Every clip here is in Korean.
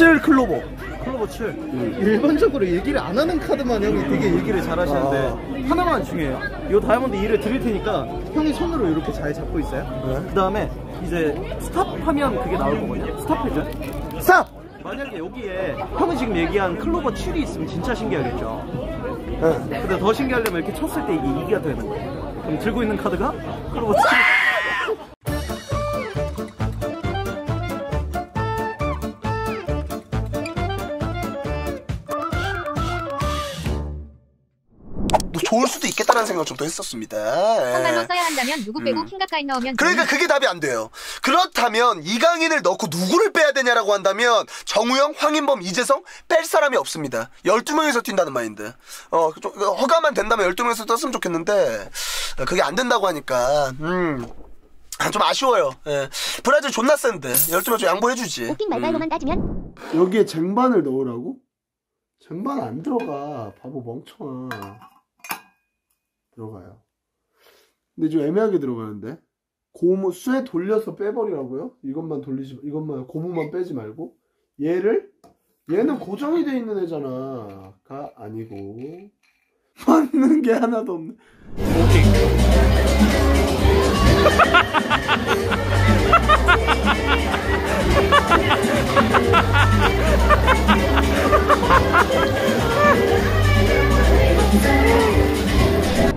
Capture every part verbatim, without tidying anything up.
칠 클로버. 클로버 칠. 음. 일반적으로 얘기를 안 하는 카드만 형이 되게 얘기를 잘 하시는데, 아. 하나만 중요해요. 요 다이아몬드 이를 드릴 테니까 형이 손으로 이렇게 잘 잡고 있어요. 네. 그 다음에 이제 스탑하면 그게 나올 거거든요. 스탑해줘요. 스탑! 만약에 여기에 형이 지금 얘기한 클로버 칠이 있으면 진짜 신기하겠죠. 네. 근데 더 신기하려면 이렇게 쳤을 때 이게 이가 되는 거예요. 그럼 들고 있는 카드가 클로버 칠. 좋을 수도 있겠다라는 생각을 좀 더 했었습니다. 선발로 써야 한다면 누구 빼고 음. 킹가까이 넣으면 그러니까 되는... 그게 답이 안 돼요. 그렇다면 이강인을 넣고 누구를 빼야 되냐라고 한다면 정우영, 황인범, 이재성 뺄 사람이 없습니다. 열두 명에서 뛴다는 마인드. 어, 좀 허가만 된다면 열두 명에서 떴으면 좋겠는데 그게 안 된다고 하니까 음. 좀 아쉬워요. 예. 브라질 존나 센데 열두 명 좀 양보해주지. 웃긴 말발로만 따지면 여기에 쟁반을 넣으라고? 쟁반 안 들어가. 바보 멍청아. 들어가요. 근데 좀 애매하게 들어가는데 고무 쇠 돌려서 빼버리라고요? 이것만 돌리지, 이것만 고무만 빼지 말고 얘를 얘는 고정이 돼 있는 애잖아가 아니고 맞는 게 하나도 없네.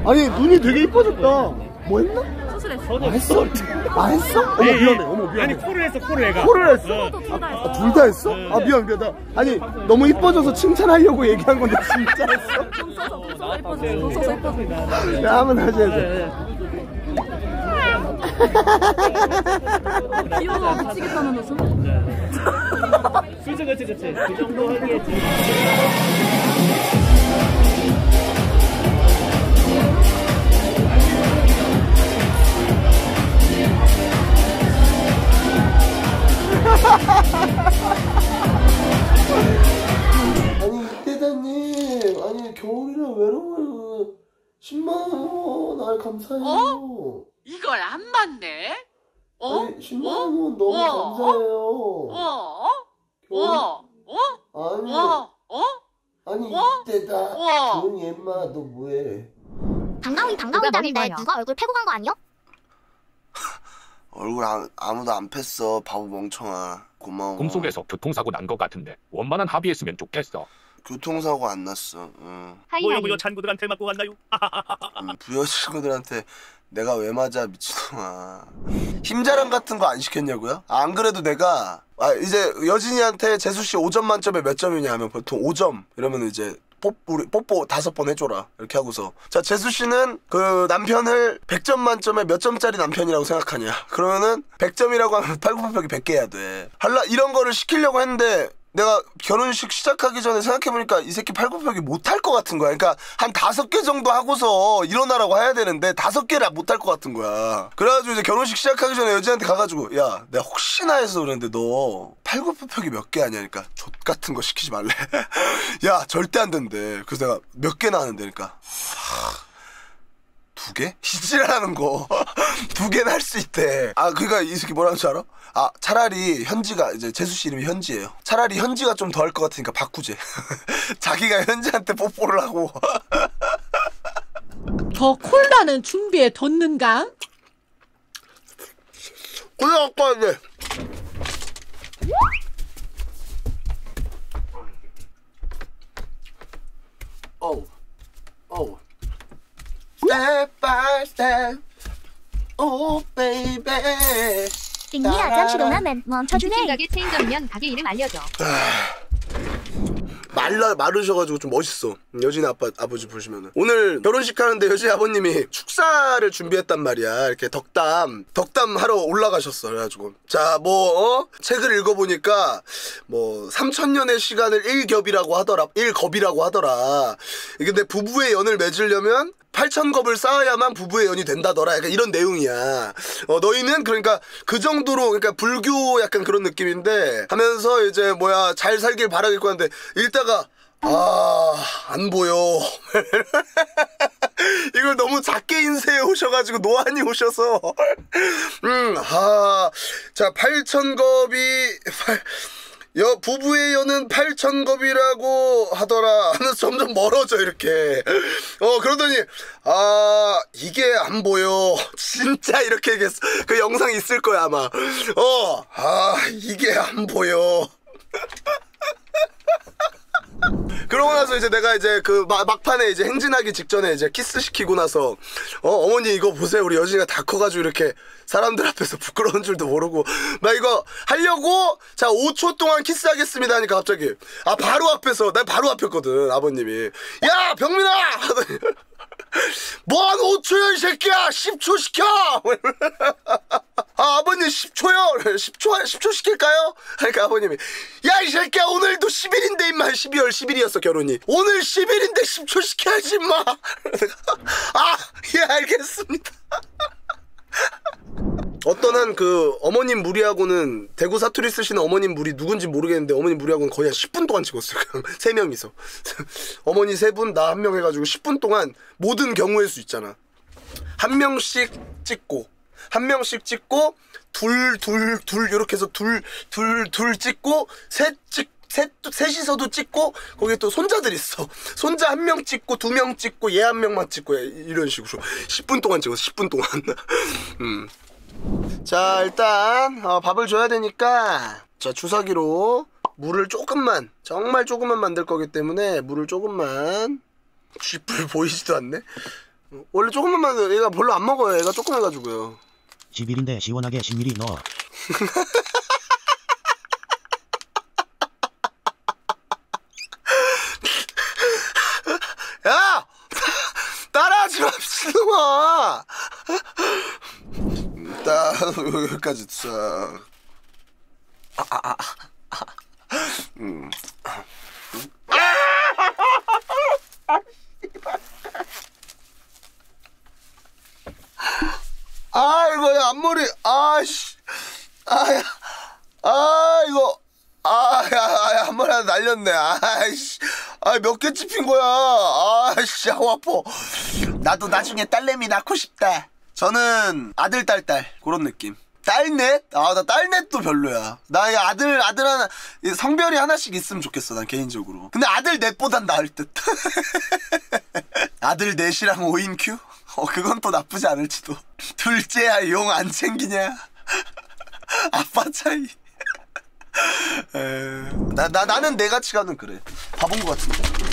아니 눈이 되게 이뻐졌다. 뭐 했나? 수술했어. 아 했어? 아 했어? 어머 미안해. 어머 미안해. 아니 코를 했어. 코를 애가. 코를 했어? 아, 둘 다 했어? 아 미안 미안. 나 아니 너무 이뻐져서 칭찬하려고 얘기한 건데 진짜 했어? 눈 써서 눈 써서 이뻐져. 눈 써서 이뻐져. 야 한번 다시 해줘. 귀여워 미치겠다는 웃음. 그렇지 그렇지 그렇지. 그 정도 하기에. 아니 대장님 아니 겨울이라 외로워요. 십만 원 감사해요. 어? 이걸 안 맞네? 어? 아니, 십만 원 어? 너무 어? 감사해요. 어? 겨울... 어? 어? 아니 어? 어? 아니 이때다 넌 얘마 너 뭐해? 반가운 반가운다는 날 누가 얼굴 패고 간 거 아니요? 얼굴 안, 아무도 안 팼어. 바보 멍청아. 고마워. 꿈속에서 교통사고 난 것 같은데 원만한 합의했으면 좋겠어. 교통사고 안 났어. 응. 뭐요 뭐요 잔구들한테 맞고 갔나요? 응, 부여 친구들한테 내가 왜 맞아 미친놈아. 힘자랑 같은 거 안 시켰냐고요? 안 그래도 내가 아 이제 여진이한테 재수씨 오 점 만점에 몇 점이냐 하면 보통 오 점 이러면 이제 뽀뽀, 뽀뽀 다섯 번 해줘라 이렇게 하고서 자 재수씨는 그 남편을 백 점 만점에 몇 점짜리 남편이라고 생각하냐 그러면은 백 점이라고 하면 팔굽혀펴기 백 개 해야 돼. 할라 이런 거를 시키려고 했는데 내가 결혼식 시작하기 전에 생각해보니까 이 새끼 팔굽혀펴기 못할 것 같은 거야. 그러니까 한 다섯 개 정도 하고서 일어나라고 해야 되는데 다섯 개를 못할 것 같은 거야. 그래가지고 이제 결혼식 시작하기 전에 여진한테 가가지고 야 내가 혹시나 해서 그랬는데 너 팔굽혀펴기 몇 개 하냐니까 족 같은 거 시키지 말래. 야 절대 안 된대. 그래서 내가 몇 개나 하는데니까 두 개? 희지라는 거 두 개는 할 수 있대. 아 그니까 이 새끼 뭐라는 줄 알아? 아 차라리 현지가 이제 재수씨 이름이 현지예요. 차라리 현지가 좀 더 할 것 같으니까 바꾸지. 자기가 현지한테 뽀뽀를 하고. 더 콜라는 준비해 뒀는가? 콜라 갖고 와야 돼. 어우 어우 Step by step, oh baby. 띵이야 잠시로나만 멈춰주네. 가게 체인점이면 가게 이름 알려줘. 말라 마르셔가지고 좀 멋있어. 여진 아빠 아버지 보시면은 오늘 결혼식 하는데 여진 아버님이 축사를 준비했단 말이야. 이렇게 덕담 덕담 하러 올라가셨어. 그래가지고 자 뭐 어? 책을 읽어보니까 뭐 삼천 년의 시간을 일 겹이라고 하더라. 일 겁이라고 하더라. 근데 부부의 연을 맺으려면 팔천 겁을 쌓아야만 부부의 연이 된다더라. 약간 이런 내용이야. 어, 너희는 그러니까 그 정도로 그러니까 불교 약간 그런 느낌인데 하면서 이제 뭐야 잘 살길 바라겠고 하는데 읽다가 아, 안 보여. 이걸 너무 작게 인쇄해 오셔가지고 노안이 오셔서 음, 아, 자 팔천 겁이 여 부부의 여는 팔천 겁이라고 하더라 하면서 점점 멀어져 이렇게. 어 그러더니 아 이게 안 보여 진짜 이렇게 얘기했어. 그 영상 있을 거야 아마. 어 아 이게 안 보여. 그러고 나서 이제 내가 이제 그 막판에 이제 행진하기 직전에 이제 키스시키고 나서 어 어머니 이거 보세요 우리 여진이가 다 커가지고 이렇게 사람들 앞에서 부끄러운 줄도 모르고 나 이거 하려고 자 오 초 동안 키스하겠습니다 하니까 갑자기 아 바로 앞에서 난 바로 앞이었거든 아버님이 야 병민아 하더니 뭐한 오 초야 이 새끼야 십 초 시켜 아 아버님 십 초요 십 초 십 초 시킬까요? 그러니까 아버님이 야 이 새끼야 오늘도 십 일인데 임마 십이월 십일이었어 결혼이 오늘 십 일인데 십 초 시켜야지 임마 아 예 알겠습니다. 어떤 한 그 어머님 무리하고는 대구 사투리 쓰시는 어머님 무리 누군지 모르겠는데 어머님 무리하고는 거의 한 십 분 동안 찍었어요. 그냥 세 명이서 어머니 세 분 나 한 명 해가지고 십 분 동안 모든 경우일 수 있잖아. 한 명씩 찍고 한 명씩 찍고 둘 둘 둘 이렇게 해서 둘 둘 둘 찍고 셋 찍 셋, 셋이서도 찍고 거기에 또 손자들 있어. 손자 한 명 찍고 두 명 찍고 얘 한 명만 찍고 이런 식으로 십 분 동안 찍었어. 십 분 동안. 음. 자 일단 어, 밥을 줘야 되니까 자 주사기로 물을 조금만 정말 조금만 만들 거기 때문에 물을 조금만 쥐뿔 보이지도 않네. 원래 조금만 얘가 별로 안 먹어요. 얘가 조금 해가지고요. 십 일인데 시원하게 십 밀리리터 넣어. 야! 따라하지 마 미친놈아! 일단 여기까지 자. 아, 아, 아, 아. 음. 아 이거 야, 앞머리 아씨 아야 아 이거 아야 앞머리 하나 날렸네 아씨 아 몇 개 찝힌 거야 아씨 아우 아파. 나도 나중에 딸내미 낳고 싶다. 저는 아들 딸 딸 그런 느낌. 딸넷? 아 나 딸넷도 별로야. 나 이 아들 아들 하나 성별이 하나씩 있으면 좋겠어 난 개인적으로. 근데 아들 넷보단 나을 듯. 아들 넷이랑 오인큐? 어 그건 또 나쁘지 않을지도. 둘째야 용 안 챙기냐? 아빠 차이. 에... 나, 나, 나는 내 가치관은 그래. 바본 것 같은데.